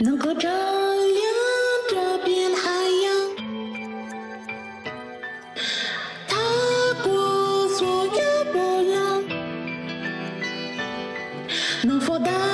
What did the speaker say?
能够照亮这片海洋，踏过所有波浪，能否达？